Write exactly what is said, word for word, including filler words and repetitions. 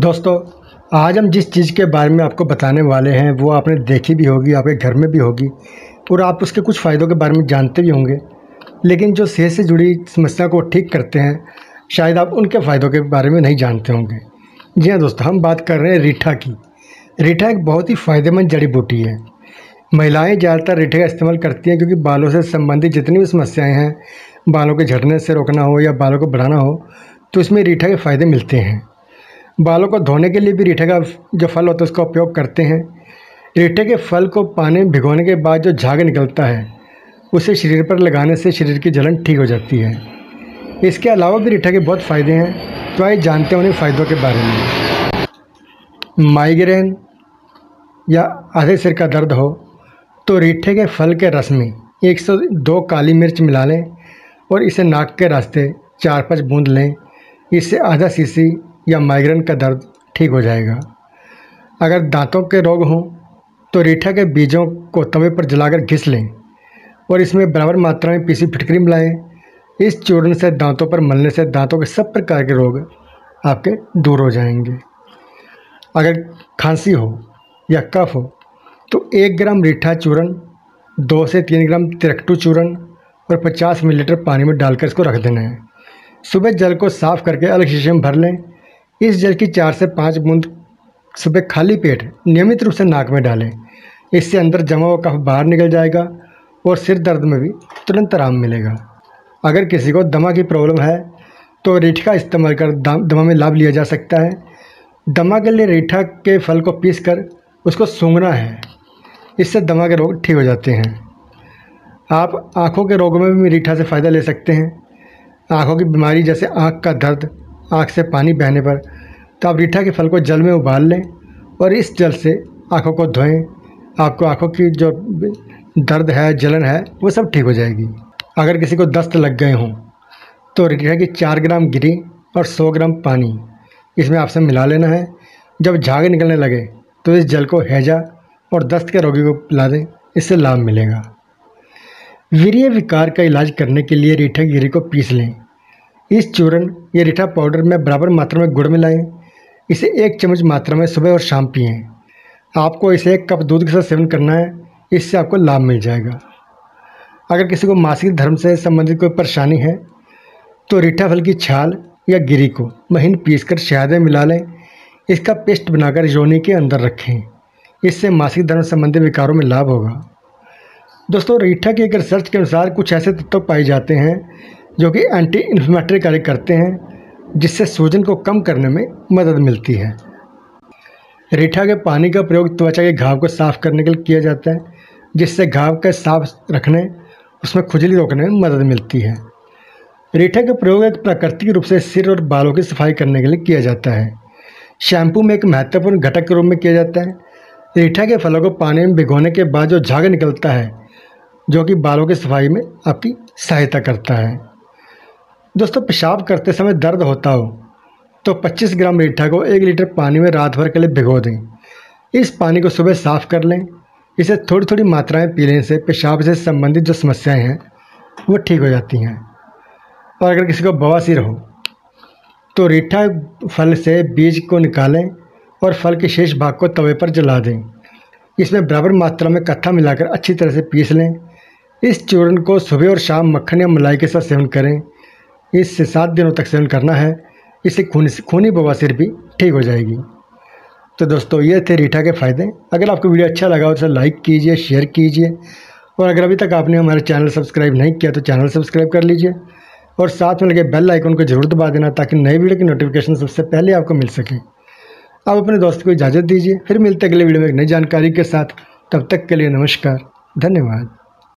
दोस्तों आज हम जिस चीज़ के बारे में आपको बताने वाले हैं वो आपने देखी भी होगी, आपके घर में भी होगी और आप उसके कुछ फ़ायदों के बारे में जानते भी होंगे, लेकिन जो सेहत से जुड़ी समस्या को ठीक करते हैं शायद आप उनके फ़ायदों के बारे में नहीं जानते होंगे। जी हाँ दोस्तों, हम बात कर रहे हैं रीठा की। रीठा एक बहुत ही फ़ायदेमंद जड़ी बूटी है। महिलाएं ज़्यादातर रीठे का इस्तेमाल करती हैं क्योंकि बालों से संबंधित जितनी भी समस्याएं हैं, बालों के झड़ने से रोकना हो या बालों को बढ़ाना हो, तो इसमें रीठा के फ़ायदे मिलते हैं। बालों को धोने के लिए भी रीठे का जो फल होता है उसका उपयोग करते हैं। रीठे के फल को पानी में भिगोने के बाद जो झाग निकलता है उसे शरीर पर लगाने से शरीर की जलन ठीक हो जाती है। इसके अलावा भी रीठा के बहुत फ़ायदे हैं, तो आइए जानते हैं उन फ़ायदों के बारे में। माइग्रेन या आधे सिर का दर्द हो तो रीठे के फल के रस में एक सौ दो काली मिर्च मिला लें और इसे नाक के रास्ते चार पाँच बूंद लें। इससे आधा सीसी या माइग्रेन का दर्द ठीक हो जाएगा। अगर दांतों के रोग हों तो रीठा के बीजों को तवे पर जलाकर घिस लें और इसमें बराबर मात्रा में पीसी फिटकरी मिलाएं। इस चूर्ण से दांतों पर मलने से दांतों के सब प्रकार के रोग आपके दूर हो जाएंगे। अगर खांसी हो या कफ हो तो एक ग्राम रीठा चूर्ण, दो से तीन ग्राम तिरकटू चूर्ण और पचास मिलीलीटर पानी में डालकर इसको रख देना है। सुबह जल को साफ़ करके अलग शीशे में भर लें। इस जल की चार से पाँच बूंद सुबह खाली पेट नियमित रूप से नाक में डालें। इससे अंदर जमा हुआ कफ बाहर निकल जाएगा और सिर दर्द में भी तुरंत आराम मिलेगा। अगर किसी को दमा की प्रॉब्लम है तो रीठा का इस्तेमाल कर दमा में लाभ लिया जा सकता है। दमा के लिए रीठा के फल को पीसकर उसको सूंघना है, इससे दमा के रोग ठीक हो जाते हैं। आप आँखों के रोगों में भी रीठा से फ़ायदा ले सकते हैं। आँखों की बीमारी जैसे आँख का दर्द, आँख से पानी बहने पर, तो आप रीठा के फल को जल में उबाल लें और इस जल से आँखों को धोएं। आपको आँखों की जो दर्द है, जलन है, वो सब ठीक हो जाएगी। अगर किसी को दस्त लग गए हों तो रीठा की चार ग्राम गिरी और सौ ग्राम पानी इसमें आपसे मिला लेना है। जब झाग निकलने लगे तो इस जल को हैजा और दस्त के रोगी को पिला दें, इससे लाभ मिलेगा। वीर्य विकार का इलाज करने के लिए रीठा की गिरी को पीस लें। इस चूर्ण या रीठा पाउडर में बराबर मात्रा में गुड़ मिलाएं। इसे एक चम्मच मात्रा में सुबह और शाम पिएं। आपको इसे एक कप दूध के साथ सेवन करना है, इससे आपको लाभ मिल जाएगा। अगर किसी को मासिक धर्म से संबंधित कोई परेशानी है तो रीठा फल की छाल या गिरी को महीन पीसकर शहद में मिला लें। इसका पेस्ट बनाकर योनि के अंदर रखें, इससे मासिक धर्म संबंधी विकारों में लाभ होगा। दोस्तों, रीठा की एक रिसर्च के अनुसार कुछ ऐसे तत्व पाए जाते हैं जो कि एंटी इन्फ्लेमेटरी कार्य करते हैं, जिससे सूजन को कम करने में मदद मिलती है। रीठा के पानी का प्रयोग त्वचा के घाव को साफ करने के लिए किया जाता है, जिससे घाव के साफ रखने, उसमें खुजली रोकने में मदद मिलती है। रीठा का प्रयोग एक प्राकृतिक रूप से सिर और बालों की सफाई करने के लिए किया जाता है। शैम्पू में एक महत्वपूर्ण घटक के रूप में किया जाता है। रीठा के फलों को पानी में भिगोने के बाद जो झाग निकलता है, जो कि बालों की सफाई में आपकी सहायता करता है। दोस्तों, पेशाब करते समय दर्द होता हो तो पच्चीस ग्राम रीठा को एक लीटर पानी में रात भर के लिए भिगो दें। इस पानी को सुबह साफ कर लें। इसे थोड़ी थोड़ी मात्रा में पी लेने से पेशाब से संबंधित जो समस्याएं हैं वो ठीक हो जाती हैं। और अगर किसी को बवासीर हो तो रीठा फल से बीज को निकालें और फल के शेष भाग को तवे पर जला दें। इसमें बराबर मात्रा में कत्था मिलाकर अच्छी तरह से पीस लें। इस चूर्ण को सुबह और शाम मक्खन या मलाई के साथ सेवन करें। इससे सात दिनों तक सेवन करना है। इससे खूनी खूनी बवासीर भी ठीक हो जाएगी। तो दोस्तों, ये थे रीठा के फ़ायदे। अगर आपको वीडियो अच्छा लगा हो तो लाइक कीजिए, शेयर कीजिए और अगर अभी तक आपने हमारे चैनल सब्सक्राइब नहीं किया तो चैनल सब्सक्राइब कर लीजिए और साथ में लगे बेल आइकन को जरूर दबा देना ताकि नई वीडियो की नोटिफिकेशन सबसे पहले आपको मिल सके। आप अपने दोस्त को इजाज़त दीजिए। फिर मिलते अगले वीडियो में एक नई जानकारी के साथ। तब तक के लिए नमस्कार, धन्यवाद।